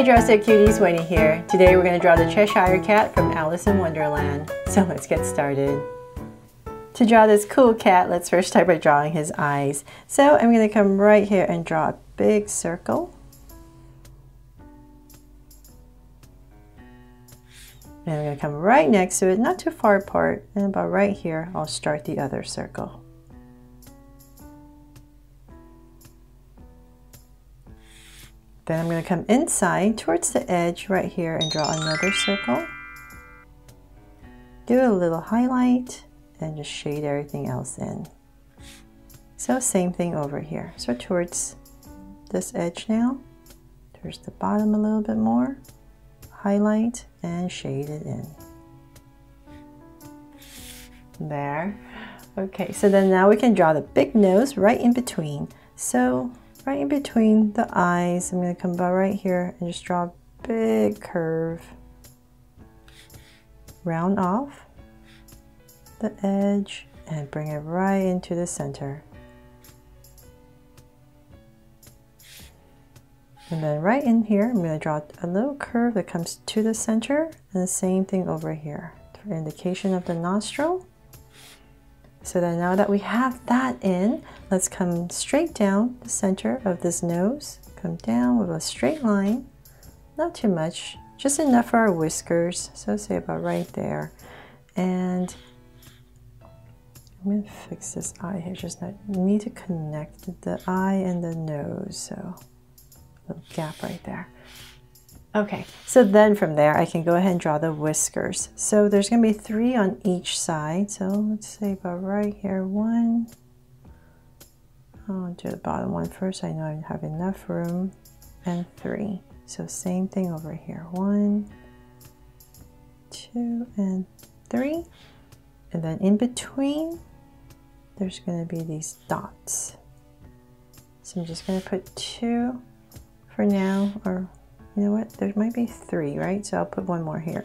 Hi Draw So Cuties, Winnie here. Today we're going to draw the Cheshire Cat from Alice in Wonderland. So let's get started. To draw this cool cat, let's first start by drawing his eyes. So I'm going to come right here and draw a big circle. And I'm going to come right next to it, not too far apart, and about right here I'll start the other circle. Then I'm going to come inside towards the edge right here and draw another circle. Do a little highlight and just shade everything else in. So same thing over here. So towards this edge now, towards the bottom a little bit more, highlight and shade it in. There. Okay, so then now we can draw the big nose right in between. So right in between the eyes, I'm going to come about right here and just draw a big curve. Round off the edge and bring it right into the center. And then right in here, I'm going to draw a little curve that comes to the center, and the same thing over here for indication of the nostril. So then now that we have that in, let's come straight down the center of this nose. Come down with a straight line, not too much, just enough for our whiskers. So say about right there. And I'm going to fix this eye here, just need to connect the eye and the nose. So a little gap right there. Okay, so then from there, I can go ahead and draw the whiskers. So there's going to be three on each side. So let's say about right here, one. I'll do the bottom one first. I know I have enough room. And three. So same thing over here. One, two, and three. And then in between, there's going to be these dots. So I'm just going to put two for now, or you know what, there might be three, right? So I'll put one more here.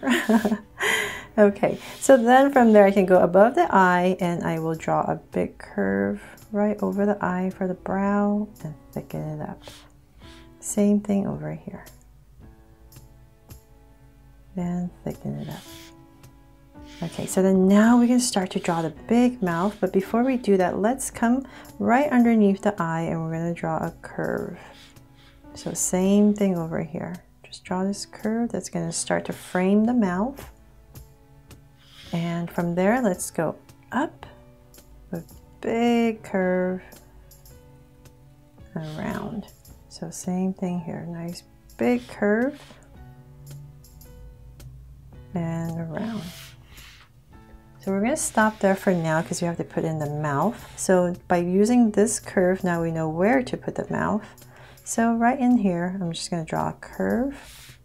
Okay, so then from there I can go above the eye and I will draw a big curve right over the eye for the brow and thicken it up. Same thing over here. And thicken it up. Okay, so then now we can start to draw the big mouth, but before we do that, let's come right underneath the eye and we're going to draw a curve. So same thing over here. Just draw this curve that's going to start to frame the mouth. And from there, let's go up with big curve and round. So same thing here. Nice big curve and around. So we're going to stop there for now because we have to put in the mouth. So by using this curve, now we know where to put the mouth. So right in here, I'm just going to draw a curve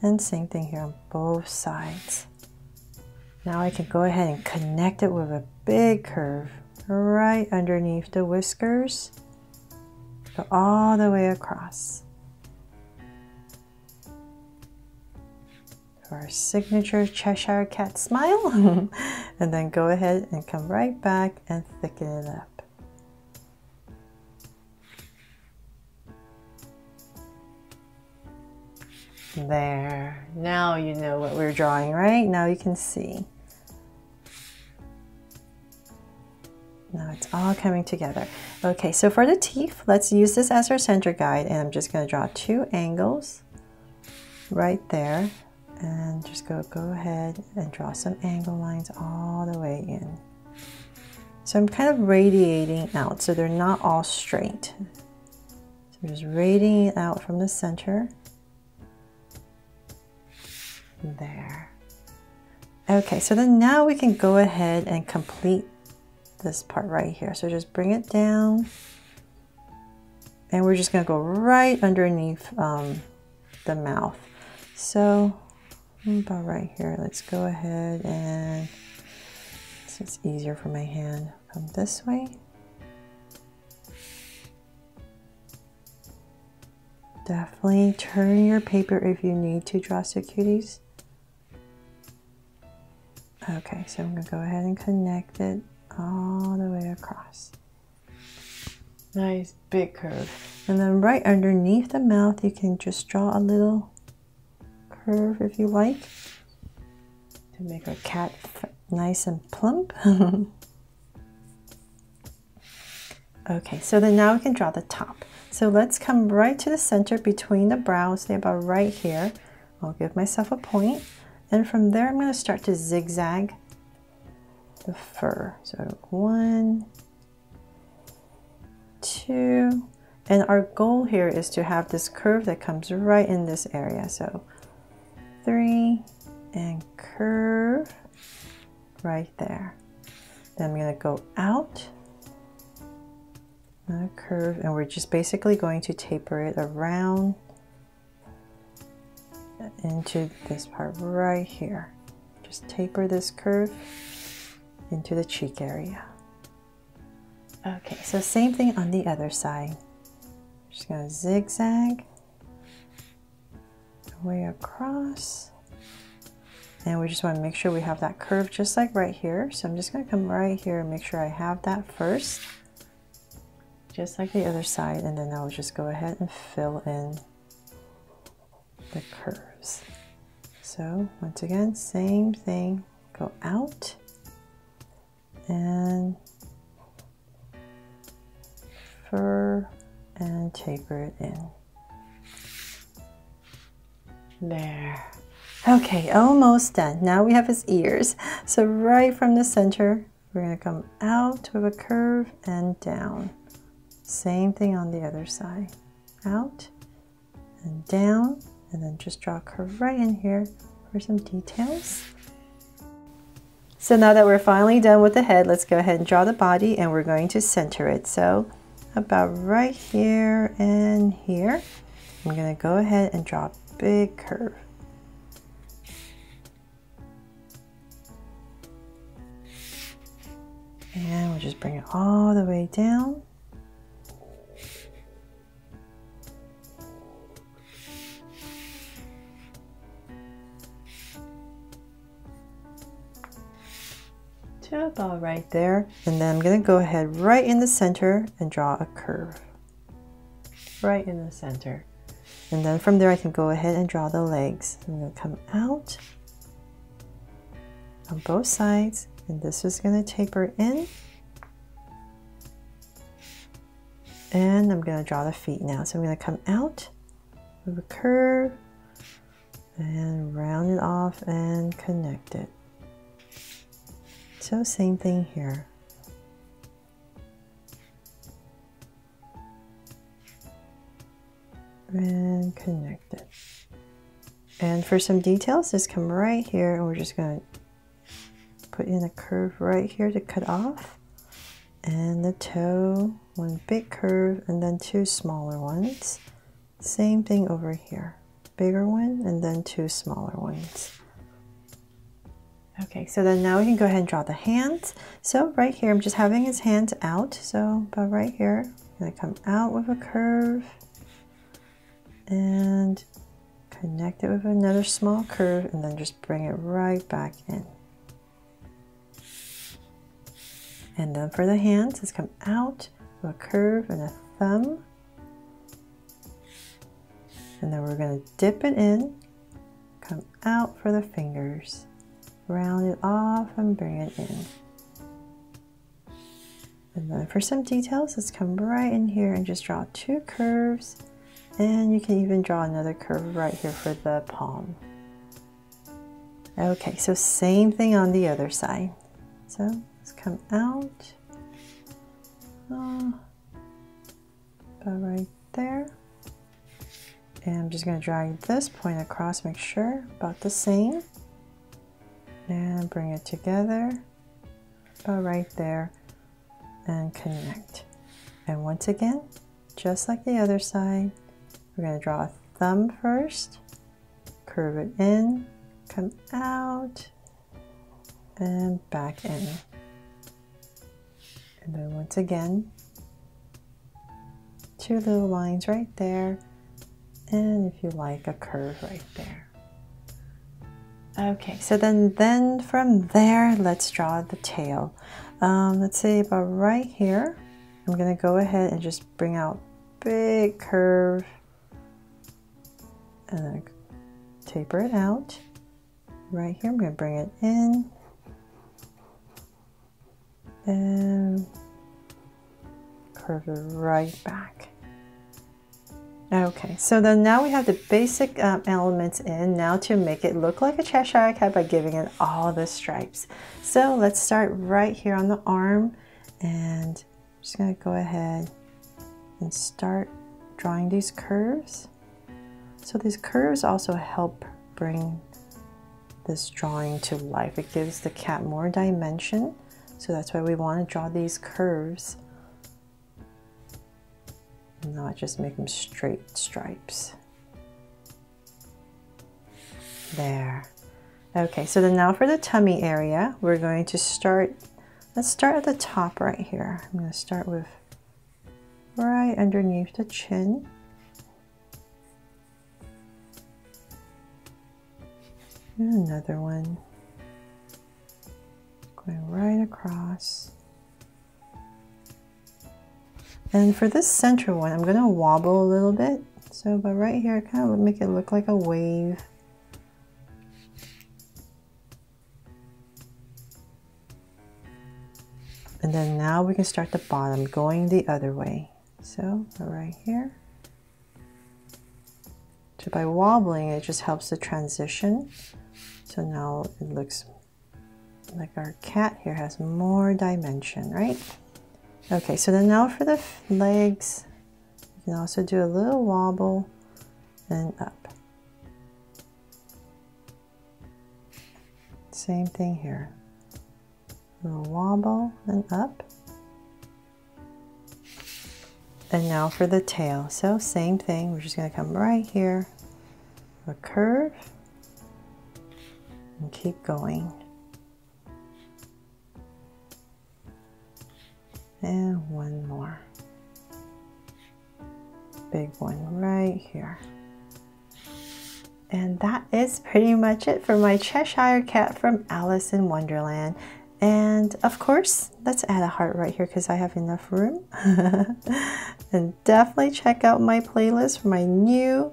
and same thing here on both sides. Now I can go ahead and connect it with a big curve right underneath the whiskers. Go all the way across. For our signature Cheshire Cat smile. And then go ahead and come right back and thicken it up. There, now you know what we're drawing, right? Now you can see. Now it's all coming together. Okay, so for the teeth, let's use this as our center guide, and I'm just going to draw two angles right there, and just go ahead and draw some angle lines all the way in. So I'm kind of radiating out, so they're not all straight. So I'm just radiating out from the center. There. Okay, so then now we can go ahead and complete this part right here. So just bring it down and we're just going to go right underneath the mouth. So about right here, let's go ahead and so it's easier for my hand. Come this way. Definitely turn your paper if you need to, Draw So Cuties. Okay, so I'm going to go ahead and connect it all the way across. Nice big curve. And then right underneath the mouth, you can just draw a little curve if you like to make our cat nice and plump. Okay, so then now we can draw the top. So let's come right to the center between the brows. They're about right here. I'll give myself a point. And from there, I'm going to start to zigzag the fur. So 1, 2, and our goal here is to have this curve that comes right in this area. So 3, and curve right there. Then I'm going to go out. Another curve, and we're just basically going to taper it around into this part right here. Just taper this curve into the cheek area. Okay, so same thing on the other side. Just gonna zigzag way across, and we just want to make sure we have that curve just like right here. So I'm just gonna come right here and make sure I have that first, just like the other side, and then I'll just go ahead and fill in the curves. So once again, same thing, go out and fur and taper it in. There. Okay, almost done. Now we have his ears. So right from the center, we're gonna come out with a curve and down. Same thing on the other side, out and down, and then just draw a curve right in here for some details. So now that we're finally done with the head, let's go ahead and draw the body, and we're going to center it. So about right here and here, I'm gonna go ahead and draw a big curve. And we'll just bring it all the way down. About right there, and then I'm going to go ahead right in the center and draw a curve right in the center, and then from there I can go ahead and draw the legs. I'm going to come out on both sides, and this is going to taper in, and I'm going to draw the feet now. So I'm going to come out with a curve and round it off and connect it. So same thing here. And connect it. And for some details, just come right here, and we're just going to put in a curve right here to cut off. And the toe, one big curve, and then two smaller ones. Same thing over here. Bigger one, and then two smaller ones. Okay, so then now we can go ahead and draw the hands. So right here, I'm just having his hands out. So about right here, I'm gonna come out with a curve and connect it with another small curve, and then just bring it right back in. And then for the hands, let's come out with a curve and a thumb. And then we're gonna dip it in, come out for the fingers. Round it off and bring it in. And then for some details, let's come right in here and just draw two curves. And you can even draw another curve right here for the palm. Okay, so same thing on the other side. So let's come out. About right there. And I'm just gonna drag this point across, make sure about the same. And bring it together about right there and connect. And once again, just like the other side, we're going to draw a thumb first, curve it in, come out and back in. And then once again, two little lines right there, and if you like, a curve right there. Okay, so then from there, let's draw the tail. Let's say about right here, I'm gonna go ahead and just bring out big curve and then taper it out. Right here, I'm gonna bring it in and curve it right back. Okay, so then now we have the basic elements in. Now to make it look like a Cheshire Cat by giving it all the stripes. So let's start right here on the arm, and I'm just gonna go ahead and start drawing these curves. So these curves also help bring this drawing to life. It gives the cat more dimension. So that's why we want to draw these curves, not just make them straight stripes. There. Okay, so then now for the tummy area, we're going to start, let's start at the top right here. I'm going to start with right underneath the chin. And another one. Going right across. And for this center one, I'm gonna wobble a little bit. So, but right here, kind of make it look like a wave. And then now we can start the bottom going the other way. So, right here. So by wobbling, it just helps the transition. So now it looks like our cat here has more dimension, right? Okay, so then now for the legs, you can also do a little wobble and up. Same thing here. A little wobble and up. And now for the tail. So same thing, we're just gonna come right here, a curve, and keep going. And one more. Big one right here. And that is pretty much it for my Cheshire Cat from Alice in Wonderland. And of course, let's add a heart right here because I have enough room. And definitely check out my playlist for my new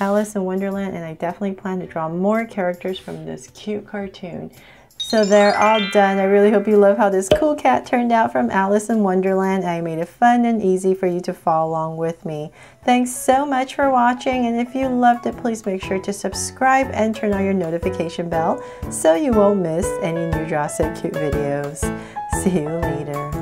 Alice in Wonderland, and I definitely plan to draw more characters from this cute cartoon. So they're all done. I really hope you love how this cool cat turned out from Alice in Wonderland. I made it fun and easy for you to follow along with me. Thanks so much for watching, and if you loved it, please make sure to subscribe and turn on your notification bell so you won't miss any new Draw So Cute videos. See you later.